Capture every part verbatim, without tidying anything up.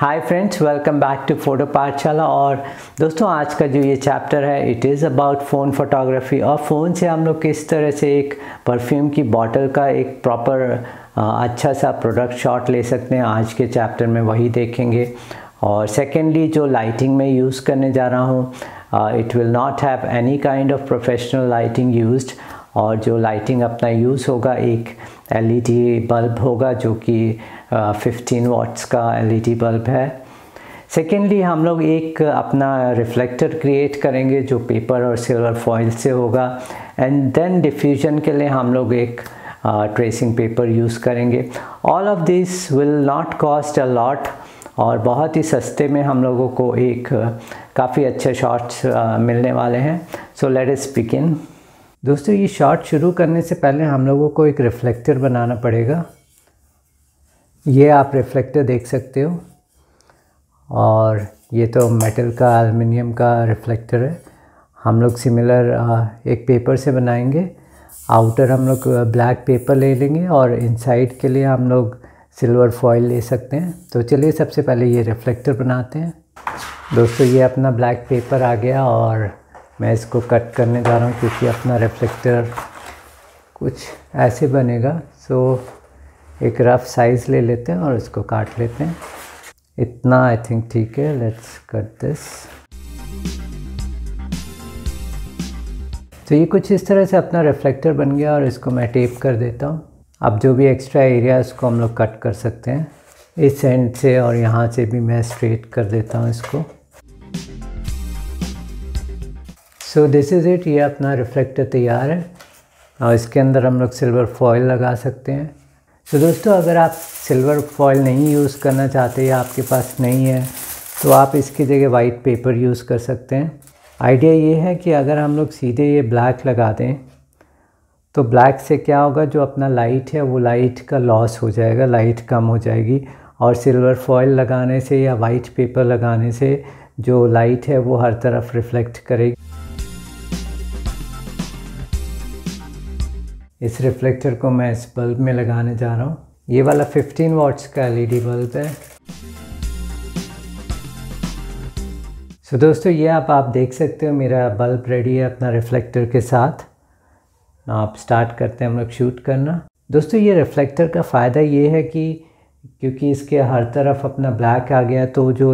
Hi friends, welcome back to photo Pathshala. और दोस्तों, आज का जो ये चैप्टर है it is about phone photography. और फ़ोन से हम लोग किस तरह से एक परफ्यूम की बॉटल का एक प्रॉपर अच्छा सा प्रोडक्ट शॉट ले सकते हैं, आज के चैप्टर में वही देखेंगे। और सेकेंडली, जो लाइटिंग में यूज़ करने जा रहा हूँ, it will not have any kind of professional lighting used. और जो लाइटिंग अपना यूज़ होगा, एक एलईडी बल्ब होगा जो कि फिफ्टीन वाट्स का एलईडी बल्ब है। सेकेंडली, हम लोग एक अपना रिफ्लेक्टर क्रिएट करेंगे जो पेपर और सिल्वर फॉइल से होगा। एंड देन डिफ्यूजन के लिए हम लोग एक ट्रेसिंग पेपर यूज़ करेंगे। All of this will not cost a lot और बहुत ही सस्ते में हम लोगों को एक काफ़ी अच्छे शॉट्स मिलने वाले हैं। So let us begin. दोस्तों, ये शॉट शुरू करने से पहले हम लोगों को एक रिफ्लेक्टर बनाना पड़ेगा। ये आप रिफ्लेक्टर देख सकते हो, और ये तो मेटल का, एल्युमिनियम का रिफ्लेक्टर है। हम लोग सिमिलर एक पेपर से बनाएंगे। आउटर हम लोग ब्लैक पेपर ले लेंगे और इनसाइड के लिए हम लोग सिल्वर फॉइल ले सकते हैं। तो चलिए सबसे पहले ये रिफ्लेक्टर बनाते हैं। दोस्तों, ये अपना ब्लैक पेपर आ गया और मैं इसको कट करने जा रहा हूँ, क्योंकि अपना रिफ्लेक्टर कुछ ऐसे बनेगा। सो एक रफ़ साइज़ ले लेते हैं और इसको काट लेते हैं। इतना आई थिंक ठीक है। Let's cut this. तो ये कुछ इस तरह से अपना रिफ्लेक्टर बन गया और इसको मैं टेप कर देता हूँ। अब जो भी एक्स्ट्रा एरिया है उसको हम लोग कट कर सकते हैं। इस एंड से और यहाँ से भी मैं स्ट्रेट कर देता हूँ इसको। So this is it. ये अपना रिफ्लेक्टर तैयार है और इसके अंदर हम लोग सिल्वर फॉयल लगा सकते हैं। तो दोस्तों, अगर आप सिल्वर फॉयल नहीं यूज़ करना चाहते या आपके पास नहीं है, तो आप इसकी जगह वाइट पेपर यूज़ कर सकते हैं। आइडिया ये है कि अगर हम लोग सीधे ये ब्लैक लगा दें, तो ब्लैक से क्या होगा, जो अपना लाइट है वो लाइट का लॉस हो जाएगा, लाइट कम हो जाएगी। और सिल्वर फॉयल लगाने से या वाइट पेपर लगाने से जो लाइट है वो हर तरफ रिफ्लेक्ट करेगी। इस रिफ्लेक्टर को मैं इस बल्ब में लगाने जा रहा हूँ। ये वाला फिफ्टीन वाट्स का एलईडी बल्ब है। सो so, दोस्तों, ये आप आप देख सकते हो मेरा बल्ब रेडी है अपना रिफ्लेक्टर के साथ। आप स्टार्ट करते हैं हम लोग शूट करना। दोस्तों, ये रिफ्लेक्टर का फ़ायदा ये है कि क्योंकि इसके हर तरफ अपना ब्लैक आ गया, तो जो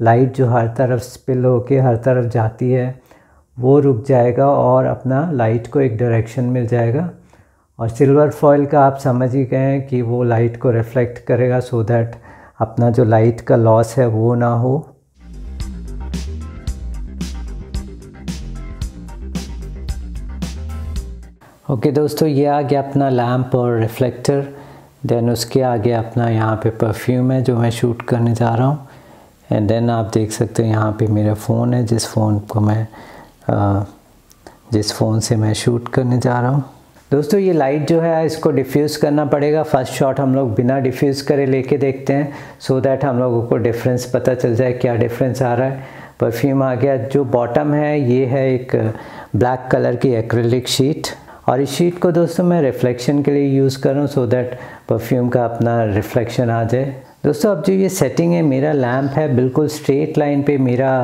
लाइट जो हर तरफ स्पिल होके हर तरफ जाती है वो रुक जाएगा और अपना लाइट को एक डायरेक्शन मिल जाएगा। और सिल्वर फॉयल का आप समझ ही गए हैं कि वो लाइट को रिफ्लेक्ट करेगा, सो दैट अपना जो लाइट का लॉस है वो ना हो। ओके okay, दोस्तों, ये आ गया अपना लैम्प और रिफ्लेक्टर। देन उसके आ गया अपना यहाँ पे परफ्यूम है जो मैं शूट करने जा रहा हूँ। एंड देन आप देख सकते हैं यहाँ पे मेरा फ़ोन है, जिस फ़ोन को मैं आ, जिस फ़ोन से मैं शूट करने जा रहा हूँ। दोस्तों, ये लाइट जो है इसको डिफ्यूज़ करना पड़ेगा। फर्स्ट शॉट हम लोग बिना डिफ्यूज़ करे लेके देखते हैं, सो so दैट हम लोगों को डिफरेंस पता चल जाए क्या डिफरेंस आ रहा है। परफ्यूम आ गया। जो बॉटम है ये है एक ब्लैक कलर की एक्रेलिक शीट, और इस शीट को दोस्तों मैं रिफ्लेक्शन के लिए यूज़ कर रहा हूँ, सो दैट परफ्यूम का अपना रिफ्लेक्शन आ जाए। दोस्तों, अब जो ये सेटिंग है, मेरा लैम्प है बिल्कुल स्ट्रेट लाइन पर मेरा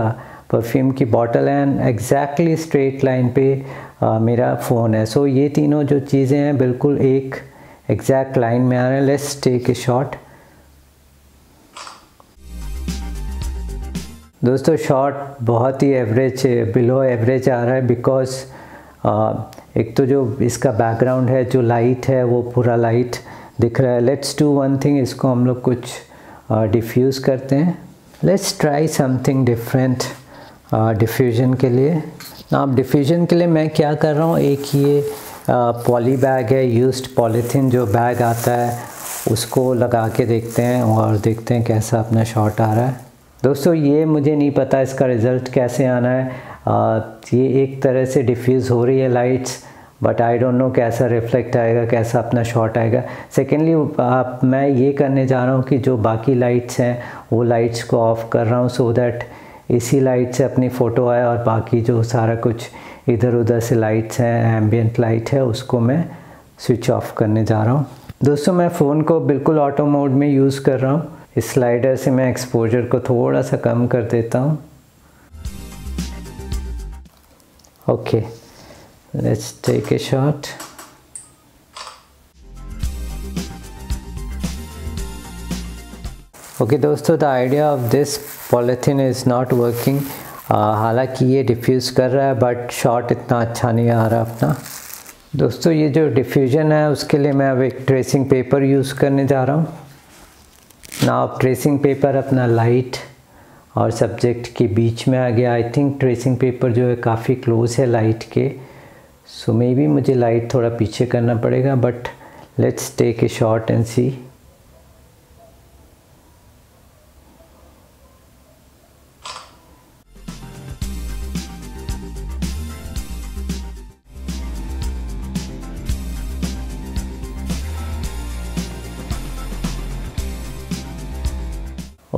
परफ्यूम की बॉटल है, एंड एग्जैक्टली स्ट्रेट लाइन पे आ, मेरा फ़ोन है। सो so, ये तीनों जो चीज़ें हैं बिल्कुल एक एग्जैक्ट लाइन में आ रहे हैं। Let's take a shot. दोस्तों, शॉट बहुत ही एवरेज, बिलो एवरेज आ रहा है, बिकॉज एक तो जो इसका बैकग्राउंड है, जो लाइट है वो पूरा लाइट दिख रहा है। लेट्स डू वन थिंग, इसको हम लोग कुछ डिफ्यूज़ करते हैं। Let's try something different diffusion के लिए। आप डिफ्यूज़न के लिए मैं क्या कर रहा हूँ, एक ये पॉली बैग है, यूज्ड पॉलीथीन जो बैग आता है उसको लगा के देखते हैं और देखते हैं कैसा अपना शॉट आ रहा है। दोस्तों, ये मुझे नहीं पता इसका रिज़ल्ट कैसे आना है। आ, ये एक तरह से डिफ्यूज़ हो रही है lights, but I don't know कैसा रिफ्लेक्ट आएगा, कैसा अपना शॉट आएगा। सेकेंडली, आप मैं ये करने जा रहा हूँ कि जो बाकी लाइट्स हैं वो लाइट्स को ऑफ़ कर रहा हूँ, सो दैट इसी लाइट से अपनी फ़ोटो आए, और बाकी जो सारा कुछ इधर उधर से लाइट्स हैं, एम्बियंट लाइट है, उसको मैं स्विच ऑफ करने जा रहा हूँ। दोस्तों, मैं फ़ोन को बिल्कुल ऑटो मोड में यूज़ कर रहा हूँ। स्लाइडर से मैं एक्सपोजर को थोड़ा सा कम कर देता हूँ। Okay, let's take a shot. Okay दोस्तों, the idea of this polythene is not working. हालांकि ये डिफ्यूज़ कर रहा है बट शॉट इतना अच्छा नहीं आ रहा अपना। दोस्तों ये जो डिफ्यूजन है उसके लिए मैं अब एक ट्रेसिंग पेपर यूज़ करने जा रहा हूँ। नाउ अब ट्रेसिंग पेपर अपना लाइट और सब्जेक्ट के बीच में आ गया। आई थिंक ट्रेसिंग पेपर जो है काफ़ी क्लोज है लाइट के, सो मे बी मुझे लाइट थोड़ा पीछे करना पड़ेगा, but let's take a shot and see.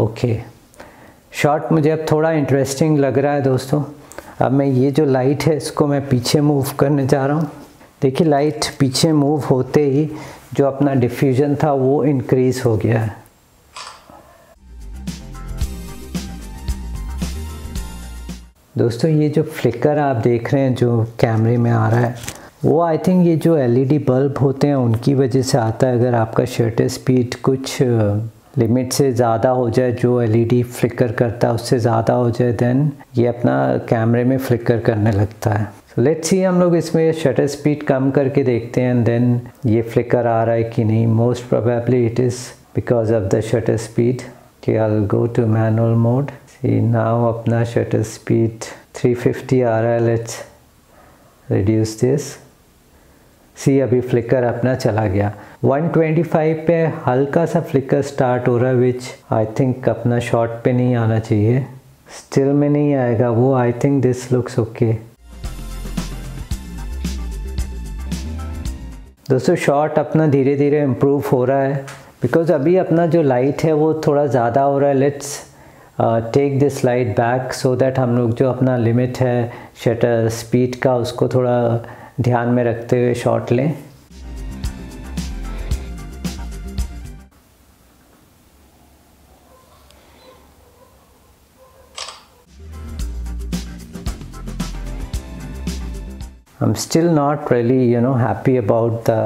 Okay, shot मुझे अब थोड़ा इंटरेस्टिंग लग रहा है दोस्तों। अब मैं ये जो लाइट है इसको मैं पीछे मूव करने जा रहा हूँ। देखिए लाइट पीछे मूव होते ही जो अपना डिफ्यूजन था वो इंक्रीज़ हो गया है। दोस्तों ये जो फ्लिकर आप देख रहे हैं जो कैमरे में आ रहा है वो आई थिंक ये जो एलईडी बल्ब होते हैं उनकी वजह से आता है। अगर आपका शटर स्पीड कुछ लिमिट से ज़्यादा हो जाए, जो एलईडी फ्लिकर करता है उससे ज़्यादा हो जाए, देन ये अपना कैमरे में फ्लिकर करने लगता है। सो लेट्स सी, हम लोग इसमें शटर स्पीड कम करके देखते हैं एंड देन ये फ्लिकर आ रहा है कि नहीं। Most probably it is because of the shutter speed. कि I will go to manual mode. See now अपना शटर स्पीड थ्री फिफ्टी आ रहा है। Let's reduce this. सी अभी फ्लिकर अपना चला गया। वन ट्वेंटी फाइव पे हल्का सा फ्लिकर स्टार्ट हो रहा है, विच आई थिंक अपना शॉट पे नहीं आना चाहिए। स्टिल में नहीं आएगा वो। I think this looks okay. दोस्तों शॉट अपना धीरे धीरे इम्प्रूव हो रहा है बिकॉज अभी अपना जो लाइट है वो थोड़ा ज़्यादा हो रहा है। Let's take this light back so that हम लोग जो अपना लिमिट है शटर स्पीड का उसको थोड़ा ध्यान में रखते हुए शॉट लें। I'm still not really, you know, happy about the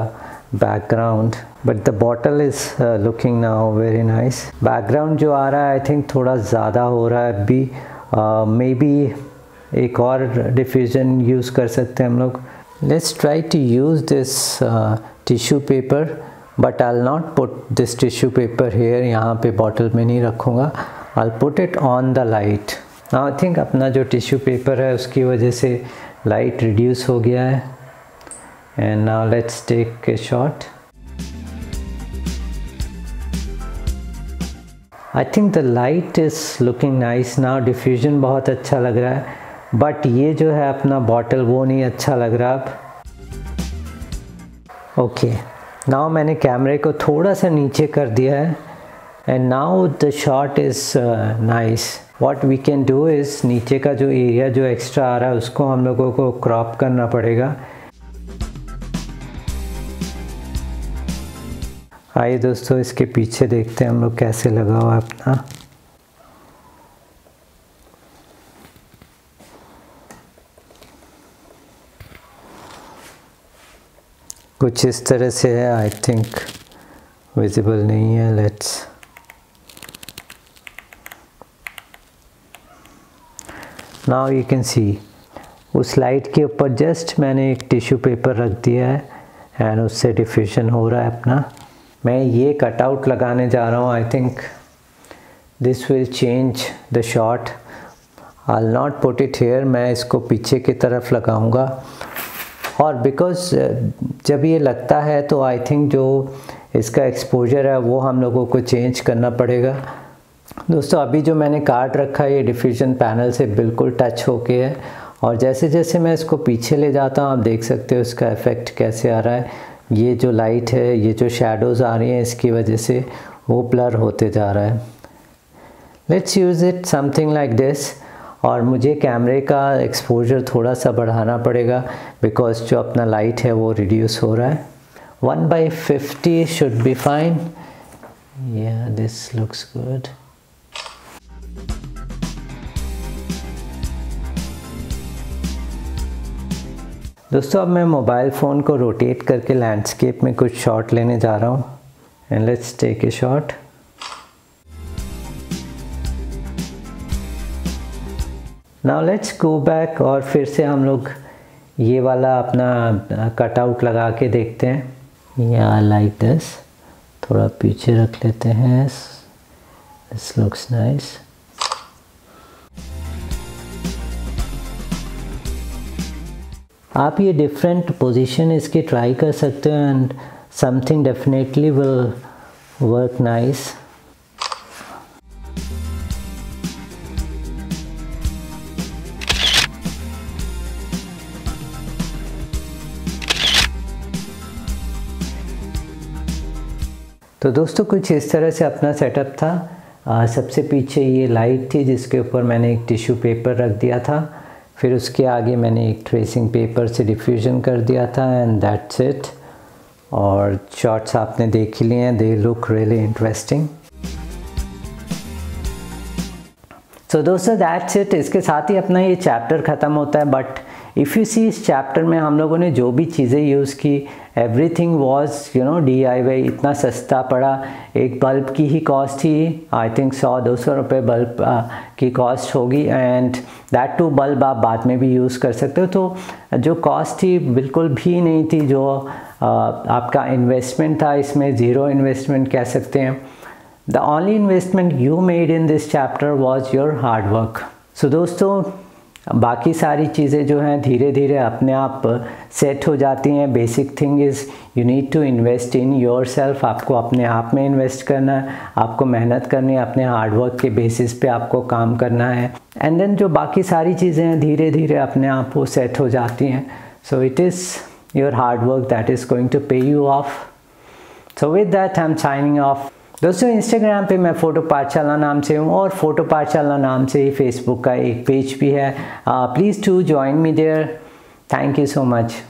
background, but the bottle is uh, looking now very nice. Background जो आ रहा है I think थोड़ा ज़्यादा हो रहा है अभी। uh, maybe एक और diffusion use कर सकते हैं हम लोग। Let's try to use this uh, tissue paper, but I'll not put this tissue paper here. यहाँ पे bottle में नहीं रखूँगा। I'll put it on the light. Now I think अपना जो tissue paper है उसकी वजह से light reduce हो गया है। And now let's take a shot. I think the light is looking nice now. Diffusion बहुत अच्छा लग रहा है। बट ये जो है अपना बॉटल वो नहीं अच्छा लग रहा अब। ओके, नाउ मैंने कैमरे को थोड़ा सा नीचे कर दिया है and now the shot is nice. What we can do is नीचे का जो एरिया जो एक्स्ट्रा आ रहा है उसको हम लोगों को क्रॉप करना पड़ेगा। आइए दोस्तों इसके पीछे देखते हैं हम लोग कैसे लगा हुआ अपना। कुछ इस तरह से है। आई थिंक विजिबल नहीं है। Let's now you can see उस लाइट के ऊपर जस्ट मैंने एक टिश्यू पेपर रख दिया है एंड उससे डिफ्यूजन हो रहा है अपना। मैं ये कटआउट लगाने जा रहा हूँ। I think this will change the shot. I will not put it here. मैं इसको पीछे की तरफ लगाऊंगा और बिकॉज जब ये लगता है तो आई थिंक जो इसका एक्सपोजर है वो हम लोगों को चेंज करना पड़ेगा। दोस्तों अभी जो मैंने कार्ड रखा है ये डिफ्यूजन पैनल से बिल्कुल टच होके है और जैसे जैसे मैं इसको पीछे ले जाता हूँ आप देख सकते हो इसका इफ़ेक्ट कैसे आ रहा है। ये जो लाइट है, ये जो शेडोज़ आ रही हैं इसकी वजह से वो ब्लर होते जा रहा है। Let's use it something like this. और मुझे कैमरे का एक्सपोजर थोड़ा सा बढ़ाना पड़ेगा बिकॉज जो अपना लाइट है वो रिड्यूस हो रहा है। One by fifty should be fine. Yeah, this looks good. दोस्तों अब मैं मोबाइल फ़ोन को रोटेट करके लैंडस्केप में कुछ शॉट लेने जा रहा हूँ and let's take a shot. Now let's go back और फिर से हम लोग ये वाला अपना कटआउट लगा के देखते हैं। या लाइक दिस, थोड़ा पीछे रख लेते हैं। This looks nice. आप ये डिफरेंट पोजीशन इसके ट्राई कर सकते हो and something definitely will work nice. तो दोस्तों कुछ इस तरह से अपना सेटअप था। आ, सबसे पीछे ये लाइट थी जिसके ऊपर मैंने एक टिश्यू पेपर रख दिया था, फिर उसके आगे मैंने एक ट्रेसिंग पेपर से डिफ्यूजन कर दिया था एंड दैट्स इट। और शॉट्स आपने देख लिए हैं, they look really interesting. So दोस्तों दैट्स इट, इसके साथ ही अपना ये चैप्टर ख़त्म होता है। बट इफ़ यू सी इस चैप्टर में हम लोगों ने जो भी चीज़ें यूज़ की, everything was you know D I Y. इतना सस्ता पड़ा, एक बल्ब की ही कॉस्ट थी, आई थिंक सौ दो सौ रुपये बल्ब की कॉस्ट होगी एंड दैट टू बल्ब आप बाद में भी यूज़ कर सकते हो। तो जो कॉस्ट थी बिल्कुल भी नहीं थी, जो आ, आपका इन्वेस्टमेंट था इसमें ज़ीरो इन्वेस्टमेंट कह सकते हैं। The only investment you made in this chapter was your hard work. So दोस्तों बाकी सारी चीज़ें जो हैं धीरे धीरे अपने आप सेट हो जाती हैं। Basic thing is you need to invest in yourself. आपको अपने आप में इन्वेस्ट करना है, आपको मेहनत करनी है, अपने हार्डवर्क के बेसिस पे आपको काम करना है एंड देन जो बाकी सारी चीज़ें हैं धीरे धीरे अपने आप वो सेट हो जाती हैं। So it is your hard work that is going to pay you off. So with that I am signing off. दोस्तों इंस्टाग्राम पे मैं फ़ोटो पाठशाला नाम से हूँ और फ़ोटो पाठशाला नाम से ही फेसबुक का एक पेज भी है। Please to join me there. Thank you so much.